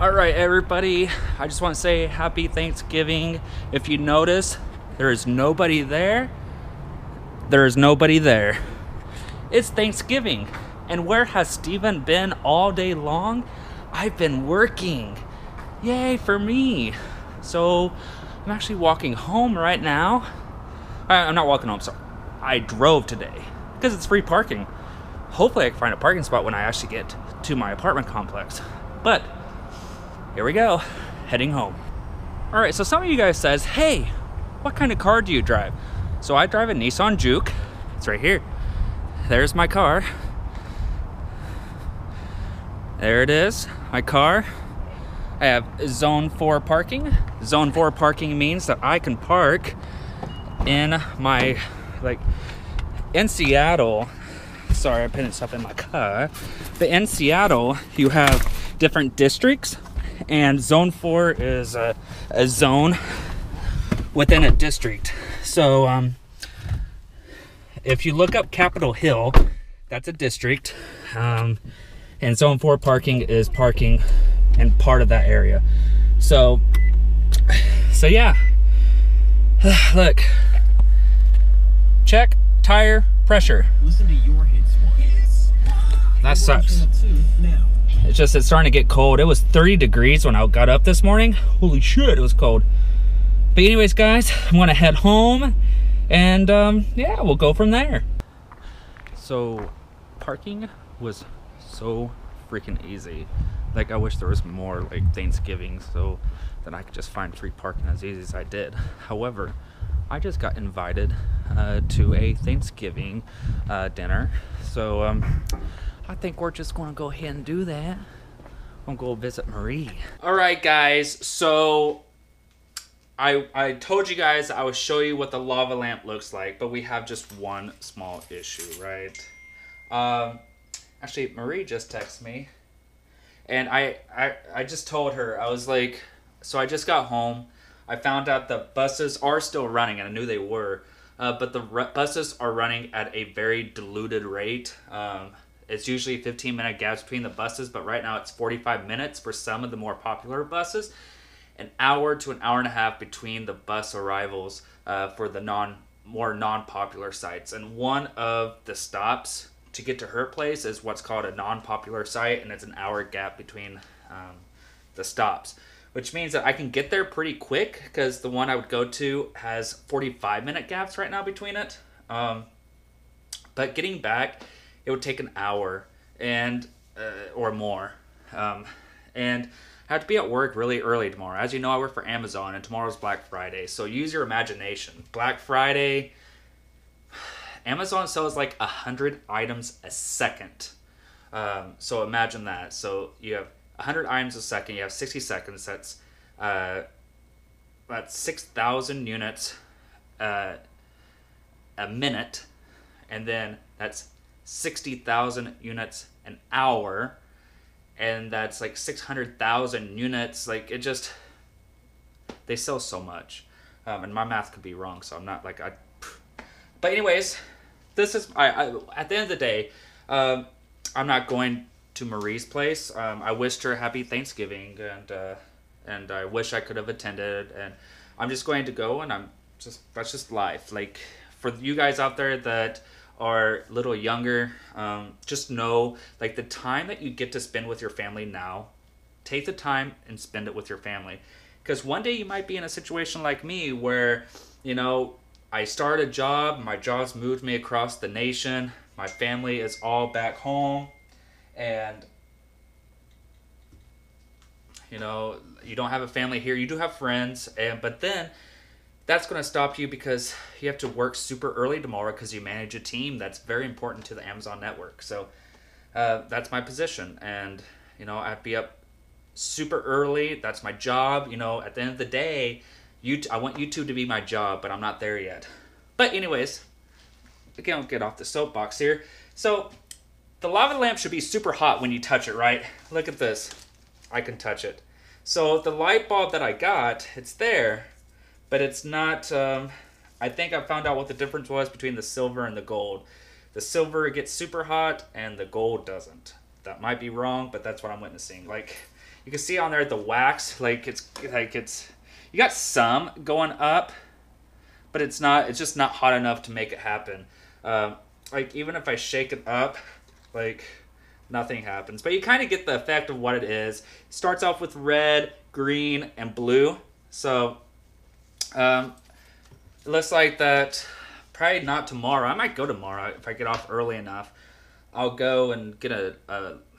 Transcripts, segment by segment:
All right, everybody, I just want to say happy Thanksgiving. If you notice, there is nobody there. There is nobody there. It's Thanksgiving. And where has Steven been all day long? I've been working. Yay for me. So I'm actually walking home right now. I'm not walking home, so I drove today because it's free parking. Hopefully I can find a parking spot when I actually get to my apartment complex. But here we go, heading home. All right, so some of you guys says, hey, what kind of car do you drive? So I drive a Nissan Juke. It's right here. There's my car. There it is, my car. I have zone 4 parking. Zone 4 parking means that I can park in my, like, in Seattle. Sorry, I'm putting stuff in my car. But in Seattle, you have different districts. And zone 4 is a zone within a district. So if you look up Capitol Hill, that's a district. And zone 4 parking is parking in part of that area. So yeah, look, check tire pressure. Listen to your head swap. That sucks. It's starting to get cold. It was 30 degrees when I got up this morning. Holy shit, it was cold. But anyways, guys, I'm gonna head home and yeah, we'll go from there. So parking was so freaking easy. Like, I wish there was more like Thanksgiving so that I could just find free parking as easy as I did. However, I just got invited to a Thanksgiving dinner. So I think we're just gonna go ahead and do that. I'm gonna go visit Marie. All right, guys, so I told you guys I would show you what the lava lamp looks like, but we have just one small issue, right? Actually, Marie just texted me, and I just told her, I was like, so I just got home. I found out the buses are still running, and I knew they were, but the buses are running at a very diluted rate. It's usually 15-minute gaps between the buses, but right now it's 45 minutes for some of the more popular buses, an hour to an hour and a half between the bus arrivals for the non-popular sites. And one of the stops to get to her place is what's called a non-popular site, and it's an hour gap between the stops, which means that I can get there pretty quick because the one I would go to has 45-minute gaps right now between it. But getting back, it would take an hour and or more, and I have to be at work really early tomorrow. As you know, I work for Amazon, and tomorrow's Black Friday, so use your imagination. Black Friday, Amazon sells like 100 items a second, so imagine that. So you have 100 items a second, you have 60 seconds, that's 6,000 units a minute, and then that's 60,000 units an hour, and that's like 600,000 units. Like, it just, they sell so much, and my math could be wrong, so I'm not like but anyways, this is at the end of the day, I'm not going to Marie's place. I wished her happy Thanksgiving, and I wish I could have attended, and I'm just going to go, and that's just life. Like, for you guys out there that are a little younger, just know, like, the time that you get to spend with your family now, take the time and spend it with your family, because one day you might be in a situation like me where, you know, I started a job, my job's moved me across the nation, my family is all back home, and, you know, you don't have a family here, you do have friends, but then that's going to stop you because you have to work super early tomorrow because you manage a team that's very important to the Amazon network. So that's my position, and, you know, I'd be up super early, that's my job. You know, at the end of the day, I want YouTube to be my job, but I'm not there yet. But anyways, I can't get off the soapbox here. So the lava lamp should be super hot when you touch it, right? Look at this. I can touch it. So the light bulb that I got, it's there, but it's not, I think I found out what the difference was between the silver and the gold. The silver gets super hot and the gold doesn't. That might be wrong, but that's what I'm witnessing. Like, You can see on there the wax, you got some going up, but it's not, it's just not hot enough to make it happen. Like even if I shake it up, like nothing happens, but you kind of get the effect of what it is. It starts off with red, green, and blue. So it looks like that. Probably not tomorrow. I might go tomorrow if I get off early enough. I'll go and get a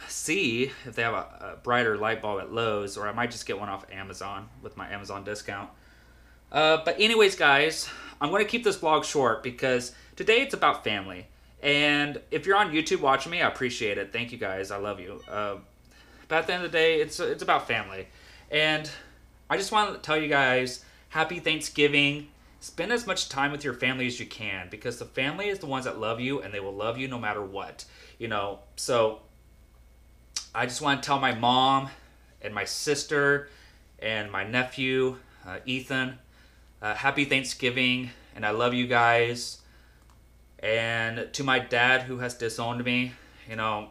see if they have a brighter light bulb at Lowe's, or I might just get one off Amazon with my Amazon discount. But anyways, guys, I'm going to keep this vlog short because today it's about family. And if you're on YouTube watching me, I appreciate it. Thank you, guys. I love you. But at the end of the day, it's about family. And I just want to tell you guys, happy Thanksgiving. Spend as much time with your family as you can, because the family is the ones that love you, and they will love you no matter what, you know. So I just want to tell my mom and my sister and my nephew, Ethan, happy Thanksgiving, and I love you guys. And to my dad, who has disowned me, you know,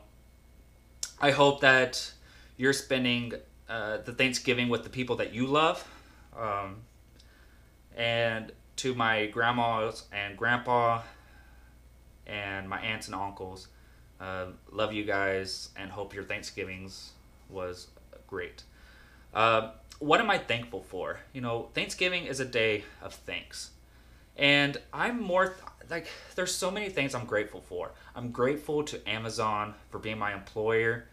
I hope that you're spending the Thanksgiving with the people that you love. And to my grandmas and grandpa and my aunts and uncles, love you guys and hope your Thanksgivings was great. What am I thankful for? You know, Thanksgiving is a day of thanks. And I'm more, there's so many things I'm grateful for. I'm grateful to Amazon for being my employer.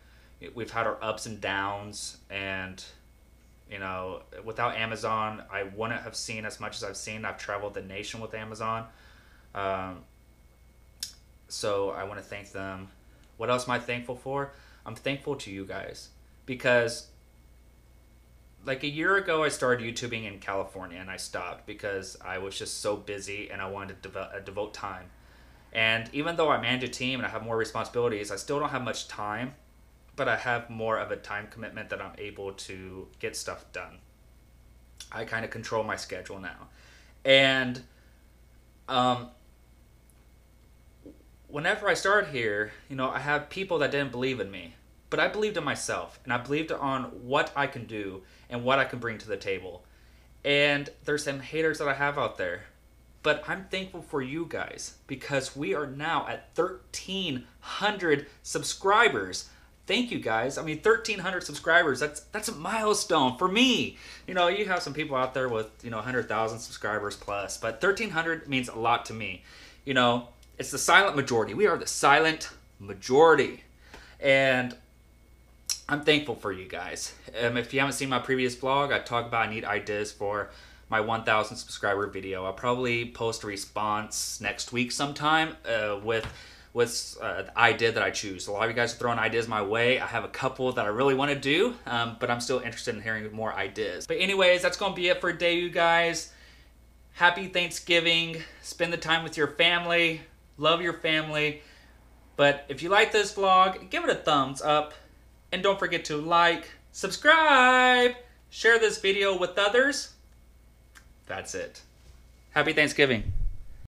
We've had our ups and downs, and you know, without Amazon, I wouldn't have seen as much as I've seen. I've traveled the nation with Amazon. So I want to thank them. What else am I thankful for? I'm thankful to you guys, because like a year ago, I started YouTubing in California, and I stopped because I was just so busy and I wanted to devote time. And even though I manage a team and I have more responsibilities, I still don't have much time, but I have more of a time commitment that I'm able to get stuff done. I kind of control my schedule now. And whenever I started here, you know, I have people that didn't believe in me, but I believed in myself, and I believed on what I can do and what I can bring to the table. And there's some haters that I have out there, but I'm thankful for you guys, because we are now at 1,300 subscribers. Thank you, guys. I mean, 1,300 subscribers, that's a milestone for me. You know, you have some people out there with, you know, 100,000 subscribers plus, but 1,300 means a lot to me. You know, it's the silent majority. We are the silent majority. And I'm thankful for you guys. If you haven't seen my previous vlog, I talk about I need ideas for my 1,000 subscriber video. I'll probably post a response next week sometime with the idea that I choose. A lot of you guys are throwing ideas my way. I have a couple that I really want to do, but I'm still interested in hearing more ideas. But anyways, that's going to be it for today, you guys. Happy Thanksgiving. Spend the time with your family. Love your family. But if you like this vlog, give it a thumbs up. And don't forget to like, subscribe, share this video with others. That's it. Happy Thanksgiving.